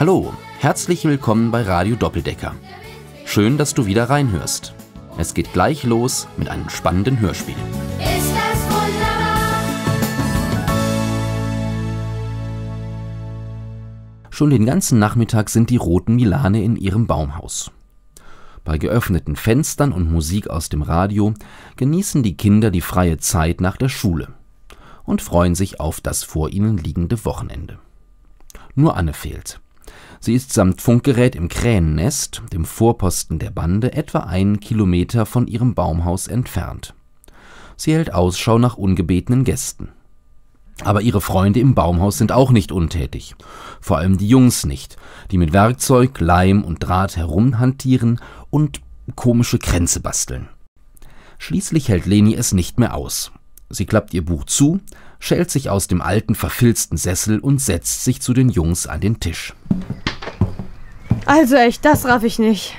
Hallo, herzlich willkommen bei Radio Doppeldecker. Schön, dass du wieder reinhörst. Es geht gleich los mit einem spannenden Hörspiel. Ist das wunderbar? Schon den ganzen Nachmittag sind die Roten Milane in ihrem Baumhaus. Bei geöffneten Fenstern und Musik aus dem Radio genießen die Kinder die freie Zeit nach der Schule und freuen sich auf das vor ihnen liegende Wochenende. Nur Anne fehlt. Sie ist samt Funkgerät im Krähennest, dem Vorposten der Bande, etwa 1 Kilometer von ihrem Baumhaus entfernt. Sie hält Ausschau nach ungebetenen Gästen. Aber ihre Freunde im Baumhaus sind auch nicht untätig, vor allem die Jungs nicht, die mit Werkzeug, Leim und Draht herumhantieren und komische Kränze basteln. Schließlich hält Leni es nicht mehr aus. Sie klappt ihr Buch zu, schält sich aus dem alten, verfilzten Sessel und setzt sich zu den Jungs an den Tisch. Also echt, das raff ich nicht.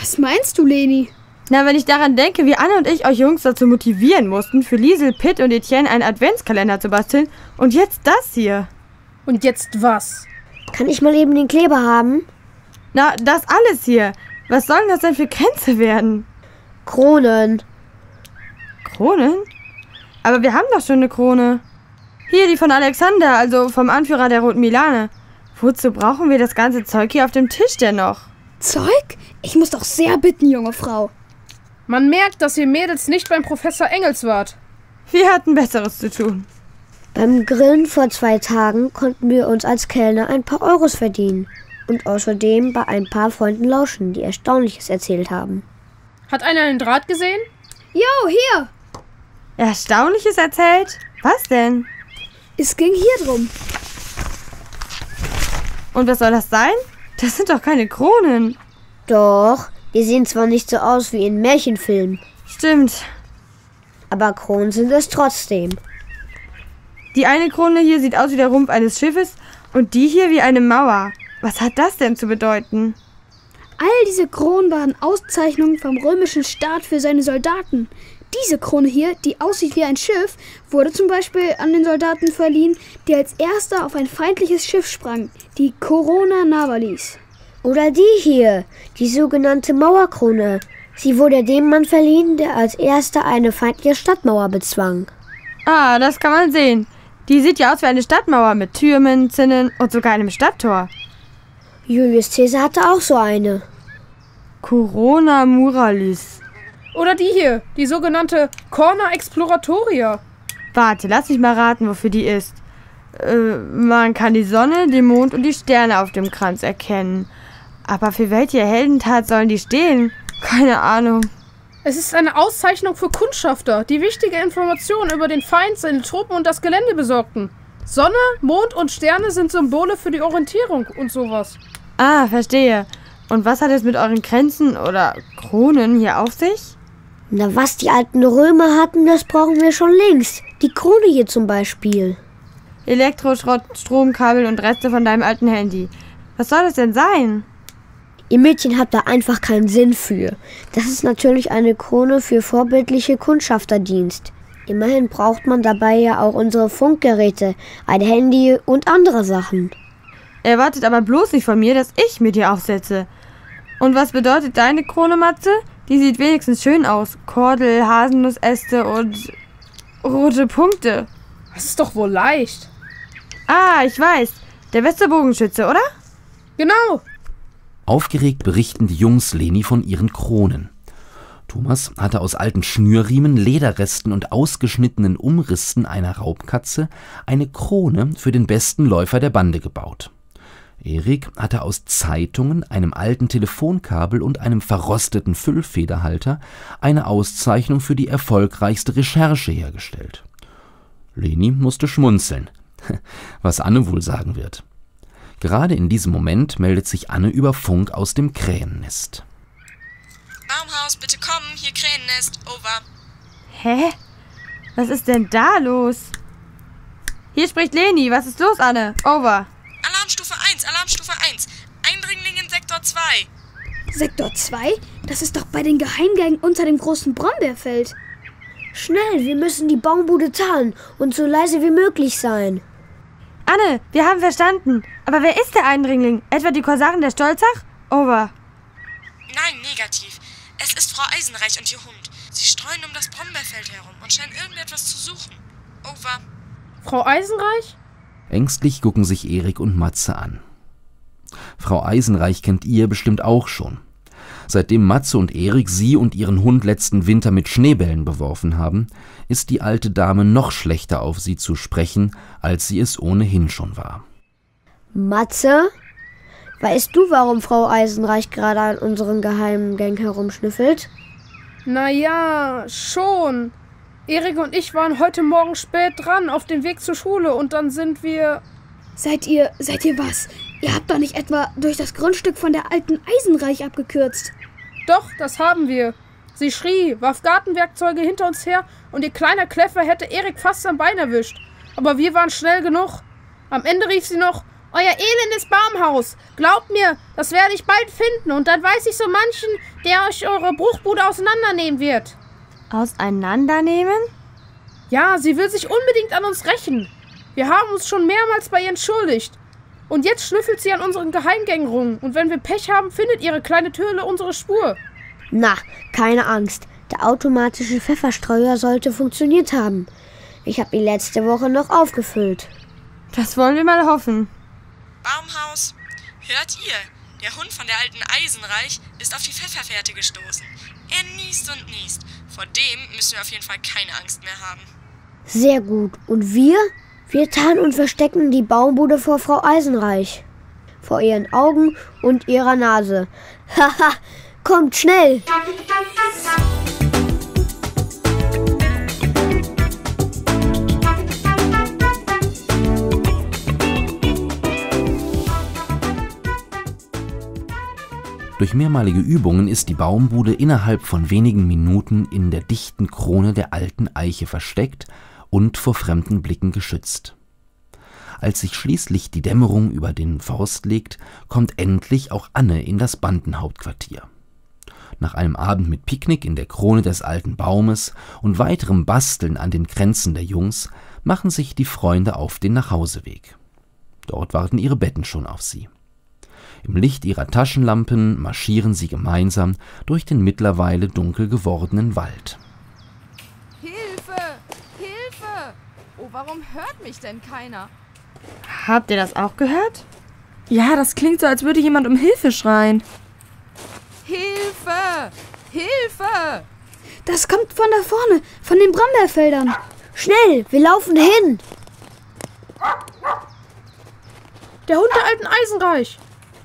Was meinst du, Leni? Na, wenn ich daran denke, wie Anne und ich euch Jungs dazu motivieren mussten, für Liesel, Pitt und Etienne einen Adventskalender zu basteln. Und jetzt das hier. Und jetzt was? Kann ich mal eben den Kleber haben? Na, das alles hier. Was sollen das denn für Kränze werden? Kronen. Kronen? Aber wir haben doch schon eine Krone. Hier, die von Alexander, also vom Anführer der Roten Milane. Wozu brauchen wir das ganze Zeug hier auf dem Tisch denn noch? Zeug? Ich muss doch sehr bitten, junge Frau. Man merkt, dass ihr Mädels nicht beim Professor Engels wart. Wir hatten Besseres zu tun. Beim Grillen vor 2 Tagen konnten wir uns als Kellner ein paar Euros verdienen. Und außerdem bei ein paar Freunden lauschen, die Erstaunliches erzählt haben. Hat einer einen Draht gesehen? Jo, hier! Erstaunliches erzählt? Was denn? Es ging hier drum. Und was soll das sein? Das sind doch keine Kronen. Doch. Die sehen zwar nicht so aus wie in Märchenfilmen. Stimmt. Aber Kronen sind es trotzdem. Die eine Krone hier sieht aus wie der Rumpf eines Schiffes und die hier wie eine Mauer. Was hat das denn zu bedeuten? All diese Kronen waren Auszeichnungen vom römischen Staat für seine Soldaten. Diese Krone hier, die aussieht wie ein Schiff, wurde zum Beispiel an den Soldaten verliehen, die als erster auf ein feindliches Schiff sprangen, die Corona-Navalis. Oder die hier, die sogenannte Mauerkrone. Sie wurde dem Mann verliehen, der als erster eine feindliche Stadtmauer bezwang. Ah, das kann man sehen. Die sieht ja aus wie eine Stadtmauer mit Türmen, Zinnen und sogar einem Stadttor. Julius Caesar hatte auch so eine. Corona-Muralis. Oder die hier, die sogenannte Corona Exploratoria. Warte, lass mich mal raten, wofür die ist. Man kann die Sonne, den Mond und die Sterne auf dem Kranz erkennen. Aber für welche Heldentat sollen die stehen? Keine Ahnung. Es ist eine Auszeichnung für Kundschafter, die wichtige Informationen über den Feind, seine Truppen und das Gelände besorgten. Sonne, Mond und Sterne sind Symbole für die Orientierung und sowas. Ah, verstehe. Und was hat es mit euren Kränzen oder Kronen hier auf sich? Na, was die alten Römer hatten, das brauchen wir schon längst. Die Krone hier zum Beispiel. Elektroschrott, Stromkabel und Reste von deinem alten Handy. Was soll das denn sein? Ihr Mädchen habt da einfach keinen Sinn für. Das ist natürlich eine Krone für vorbildliche Kundschafterdienst. Immerhin braucht man dabei ja auch unsere Funkgeräte, ein Handy und andere Sachen. Erwartet aber bloß nicht von mir, dass ich mir die aufsetze. Und was bedeutet deine Krone, Matze? Die sieht wenigstens schön aus. Kordel, Haselnussäste und rote Punkte. Das ist doch wohl leicht. Ah, ich weiß. Der Westerbogenschütze, oder? Genau. Aufgeregt berichten die Jungs Leni von ihren Kronen. Thomas hatte aus alten Schnürriemen, Lederresten und ausgeschnittenen Umrissen einer Raubkatze eine Krone für den besten Läufer der Bande gebaut. Erik hatte aus Zeitungen, einem alten Telefonkabel und einem verrosteten Füllfederhalter eine Auszeichnung für die erfolgreichste Recherche hergestellt. Leni musste schmunzeln, was Anne wohl sagen wird. Gerade in diesem Moment meldet sich Anne über Funk aus dem Krähennest. Baumhaus, bitte kommen, hier Krähennest, over. Hä? Was ist denn da los? Hier spricht Leni, was ist los, Anne? Over. Alarmstufe 1, Alarmstufe 1, Eindringling in Sektor 2. Sektor 2? Das ist doch bei den Geheimgängen unter dem großen Brombeerfeld. Schnell, wir müssen die Baumbude tarnen und so leise wie möglich sein. Anne, wir haben verstanden. Aber wer ist der Eindringling? Etwa die Korsaren der Stolzach? Over. Nein, negativ. Es ist Frau Eisenreich und ihr Hund. Sie streuen um das Brombeerfeld herum und scheinen irgendetwas zu suchen. Over. Frau Eisenreich? Ängstlich gucken sich Erik und Matze an. Frau Eisenreich kennt ihr bestimmt auch schon. Seitdem Matze und Erik sie und ihren Hund letzten Winter mit Schneebällen beworfen haben, ist die alte Dame noch schlechter auf sie zu sprechen, als sie es ohnehin schon war. Matze, weißt du, warum Frau Eisenreich gerade an unseren geheimen Gang herumschnüffelt? Naja, schon. Erik und ich waren heute Morgen spät dran, auf dem Weg zur Schule, und dann sind wir... Seid ihr was? Ihr habt doch nicht etwa durch das Grundstück von der alten Eisenreich abgekürzt? Doch, das haben wir. Sie schrie, warf Gartenwerkzeuge hinter uns her und ihr kleiner Kleffer hätte Erik fast am Bein erwischt. Aber wir waren schnell genug. Am Ende rief sie noch, euer elendes Baumhaus, glaubt mir, das werde ich bald finden und dann weiß ich so manchen, der euch eure Bruchbude auseinandernehmen wird. Auseinandernehmen? Ja, sie will sich unbedingt an uns rächen. Wir haben uns schon mehrmals bei ihr entschuldigt. Und jetzt schnüffelt sie an unseren Geheimgängen rum. Und wenn wir Pech haben, findet ihre kleine Töle unsere Spur. Na, keine Angst. Der automatische Pfefferstreuer sollte funktioniert haben. Ich habe ihn letzte Woche noch aufgefüllt. Das wollen wir mal hoffen. Baumhaus, hört ihr? Der Hund von der alten Eisenreich ist auf die Pfefferfährte gestoßen. Er niest und niest. Vor dem müssen wir auf jeden Fall keine Angst mehr haben. Sehr gut. Und wir? Wir tarnen und verstecken die Baumbude vor Frau Eisenreich. Vor ihren Augen und ihrer Nase. Haha, kommt schnell! Durch mehrmalige Übungen ist die Baumbude innerhalb von wenigen Minuten in der dichten Krone der alten Eiche versteckt und vor fremden Blicken geschützt. Als sich schließlich die Dämmerung über den Forst legt, kommt endlich auch Anne in das Bandenhauptquartier. Nach einem Abend mit Picknick in der Krone des alten Baumes und weiterem Basteln an den Kränzen der Jungs machen sich die Freunde auf den Nachhauseweg. Dort warten ihre Betten schon auf sie. Im Licht ihrer Taschenlampen marschieren sie gemeinsam durch den mittlerweile dunkel gewordenen Wald. Warum hört mich denn keiner? Habt ihr das auch gehört? Ja, das klingt so, als würde jemand um Hilfe schreien. Hilfe! Hilfe! Das kommt von da vorne, von den Brombeerfeldern. Schnell, wir laufen hin! Der Hund der alten Eisenreich.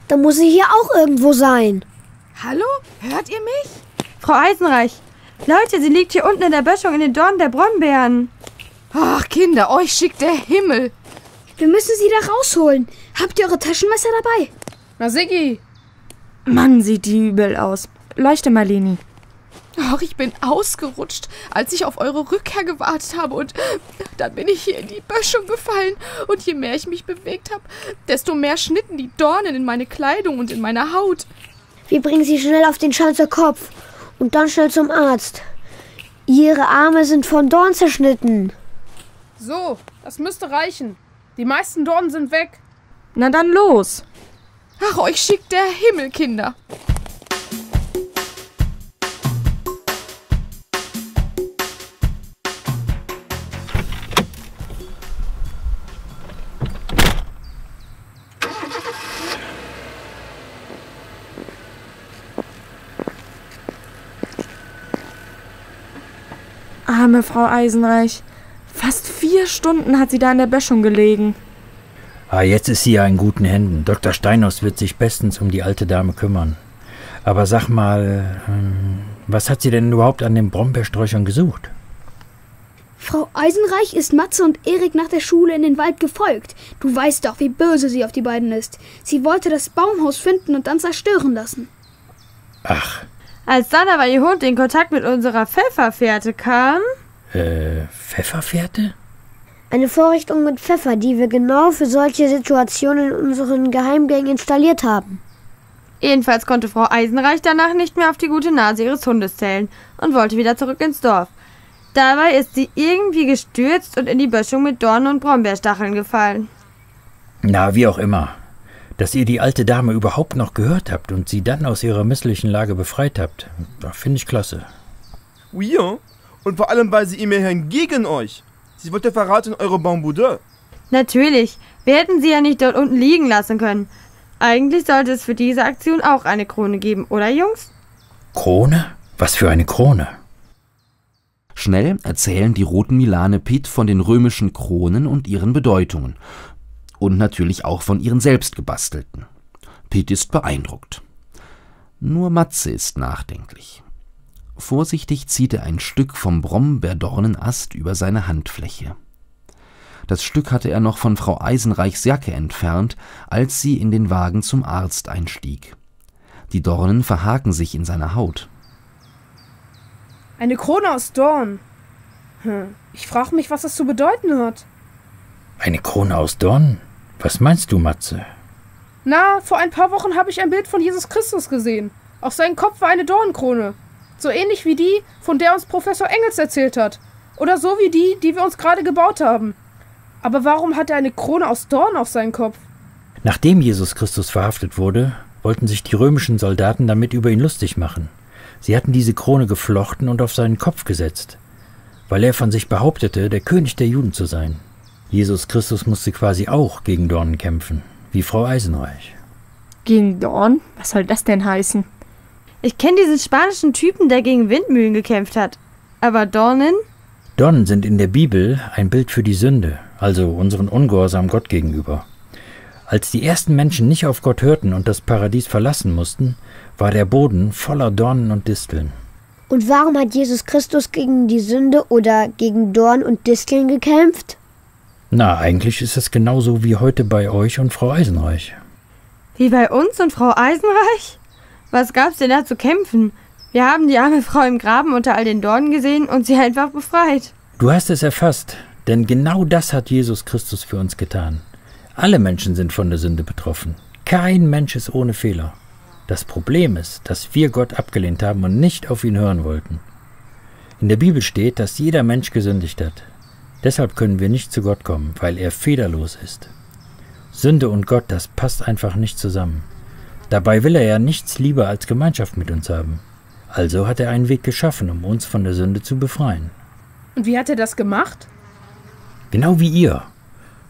Da muss sie hier auch irgendwo sein. Hallo? Hört ihr mich? Frau Eisenreich, Leute, sie liegt hier unten in der Böschung in den Dornen der Brombeeren. Ach, Kinder, euch schickt der Himmel. Wir müssen sie da rausholen. Habt ihr eure Taschenmesser dabei? Na, Siggi. Mann, sieht die übel aus. Leuchte mal, Leni. Ach, ich bin ausgerutscht, als ich auf eure Rückkehr gewartet habe. Und dann bin ich hier in die Böschung gefallen. Und je mehr ich mich bewegt habe, desto mehr schnitten die Dornen in meine Kleidung und in meine Haut. Wir bringen sie schnell auf den Schanzerkopf und dann schnell zum Arzt. Ihre Arme sind von Dorn zerschnitten. So, das müsste reichen. Die meisten Dornen sind weg. Na dann los. Ach, euch schickt der Himmel, Kinder. Arme Frau Eisenreich. Fast 4 Stunden hat sie da in der Böschung gelegen. Ah, jetzt ist sie ja in guten Händen. Dr. Steinhaus wird sich bestens um die alte Dame kümmern. Aber sag mal, was hat sie denn überhaupt an den Brombeersträuchern gesucht? Frau Eisenreich ist Matze und Erik nach der Schule in den Wald gefolgt. Du weißt doch, wie böse sie auf die beiden ist. Sie wollte das Baumhaus finden und dann zerstören lassen. Ach. Als dann aber ihr Hund in Kontakt mit unserer Pfefferfährte kam... Pfefferfährte? Eine Vorrichtung mit Pfeffer, die wir genau für solche Situationen in unseren Geheimgängen installiert haben. Jedenfalls konnte Frau Eisenreich danach nicht mehr auf die gute Nase ihres Hundes zählen und wollte wieder zurück ins Dorf. Dabei ist sie irgendwie gestürzt und in die Böschung mit Dornen und Brombeerstacheln gefallen. Na, wie auch immer. Dass ihr die alte Dame überhaupt noch gehört habt und sie dann aus ihrer misslichen Lage befreit habt, das finde ich klasse. Oui, hein? Und vor allem war sie immerhin gegen euch. Sie wollte Verrat in eure Bamboude. Natürlich. Wir hätten sie ja nicht dort unten liegen lassen können. Eigentlich sollte es für diese Aktion auch eine Krone geben, oder Jungs? Krone? Was für eine Krone? Schnell erzählen die Roten Milane Piet von den römischen Kronen und ihren Bedeutungen. Und natürlich auch von ihren selbst gebastelten. Piet ist beeindruckt. Nur Matze ist nachdenklich. Vorsichtig zieht er ein Stück vom Brombeerdornenast über seine Handfläche. Das Stück hatte er noch von Frau Eisenreichs Jacke entfernt, als sie in den Wagen zum Arzt einstieg. Die Dornen verhaken sich in seiner Haut. Eine Krone aus Dorn. Ich frage mich, was das zu bedeuten hat. Eine Krone aus Dorn? Was meinst du, Matze? Na, vor ein paar Wochen habe ich ein Bild von Jesus Christus gesehen. Auf seinem Kopf war eine Dornenkrone. So ähnlich wie die, von der uns Professor Engels erzählt hat. Oder so wie die, die wir uns gerade gebaut haben. Aber warum hat er eine Krone aus Dorn auf seinen Kopf? Nachdem Jesus Christus verhaftet wurde, wollten sich die römischen Soldaten damit über ihn lustig machen. Sie hatten diese Krone geflochten und auf seinen Kopf gesetzt, weil er von sich behauptete, der König der Juden zu sein. Jesus Christus musste quasi auch gegen Dornen kämpfen, wie Frau Eisenreich. Gegen Dorn? Was soll das denn heißen? Ich kenne diesen spanischen Typen, der gegen Windmühlen gekämpft hat. Aber Dornen? Dornen sind in der Bibel ein Bild für die Sünde, also unseren Ungehorsam Gott gegenüber. Als die ersten Menschen nicht auf Gott hörten und das Paradies verlassen mussten, war der Boden voller Dornen und Disteln. Und warum hat Jesus Christus gegen die Sünde oder gegen Dornen und Disteln gekämpft? Na, eigentlich ist es genauso wie heute bei euch und Frau Eisenreich. Wie bei uns und Frau Eisenreich? Was gab's denn da zu kämpfen? Wir haben die arme Frau im Graben unter all den Dornen gesehen und sie einfach befreit. Du hast es erfasst, denn genau das hat Jesus Christus für uns getan. Alle Menschen sind von der Sünde betroffen. Kein Mensch ist ohne Fehler. Das Problem ist, dass wir Gott abgelehnt haben und nicht auf ihn hören wollten. In der Bibel steht, dass jeder Mensch gesündigt hat. Deshalb können wir nicht zu Gott kommen, weil er fehlerlos ist. Sünde und Gott, das passt einfach nicht zusammen. Dabei will er ja nichts lieber als Gemeinschaft mit uns haben. Also hat er einen Weg geschaffen, um uns von der Sünde zu befreien. Und wie hat er das gemacht? Genau wie ihr.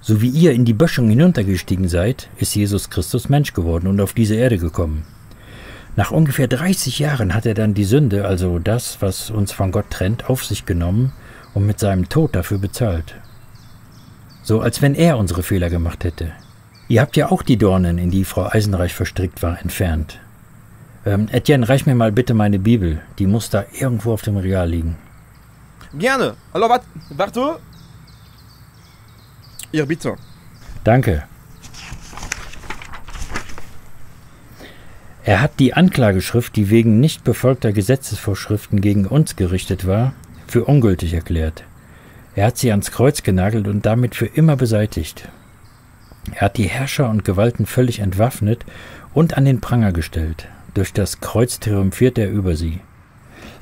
So wie ihr in die Böschung hinuntergestiegen seid, ist Jesus Christus Mensch geworden und auf diese Erde gekommen. Nach ungefähr 30 Jahren hat er dann die Sünde, also das, was uns von Gott trennt, auf sich genommen und mit seinem Tod dafür bezahlt. So, als wenn er unsere Fehler gemacht hätte. Ihr habt ja auch die Dornen, in die Frau Eisenreich verstrickt war, entfernt. Etienne, reich mir mal bitte meine Bibel. Die muss da irgendwo auf dem Regal liegen. Gerne. Hallo, warte. Ja, bitte. Danke. Er hat die Anklageschrift, die wegen nicht befolgter Gesetzesvorschriften gegen uns gerichtet war, für ungültig erklärt. Er hat sie ans Kreuz genagelt und damit für immer beseitigt. Er hat die Herrscher und Gewalten völlig entwaffnet und an den Pranger gestellt. Durch das Kreuz triumphiert er über sie.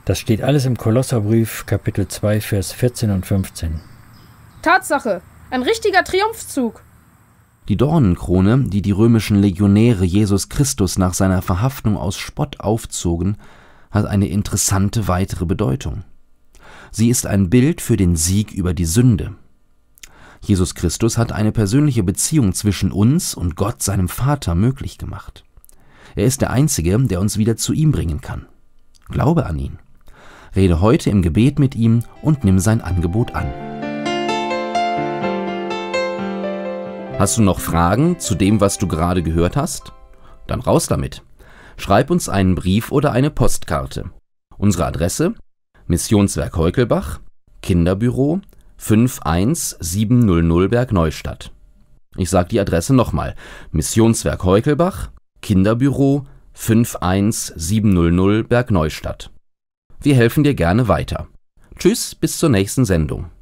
Das steht alles im Kolosserbrief, Kapitel 2, Vers 14 und 15. Tatsache! Ein richtiger Triumphzug! Die Dornenkrone, die die römischen Legionäre Jesus Christus nach seiner Verhaftung aus Spott aufzogen, hat eine interessante weitere Bedeutung. Sie ist ein Bild für den Sieg über die Sünde. Jesus Christus hat eine persönliche Beziehung zwischen uns und Gott, seinem Vater, möglich gemacht. Er ist der Einzige, der uns wieder zu ihm bringen kann. Glaube an ihn. Rede heute im Gebet mit ihm und nimm sein Angebot an. Hast du noch Fragen zu dem, was du gerade gehört hast? Dann raus damit. Schreib uns einen Brief oder eine Postkarte. Unsere Adresse: Missionswerk Heukelbach, Kinderbüro 51700 Bergneustadt. Ich sage die Adresse nochmal. Missionswerk Heukelbach, Kinderbüro 51700 Bergneustadt. Wir helfen dir gerne weiter. Tschüss, bis zur nächsten Sendung.